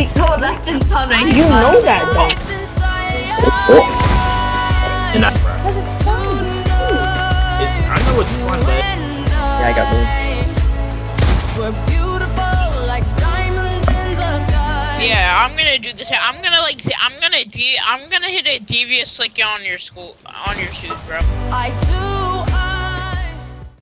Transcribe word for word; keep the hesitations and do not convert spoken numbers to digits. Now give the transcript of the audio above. We go left and turn right. You know that though. Oh. And I, it's, I know it's fun, but yeah, I got moved. Yeah, I'm gonna do this. I'm gonna like. I'm gonna. De I'm gonna hit a devious like on your school on your shoes, bro. I do.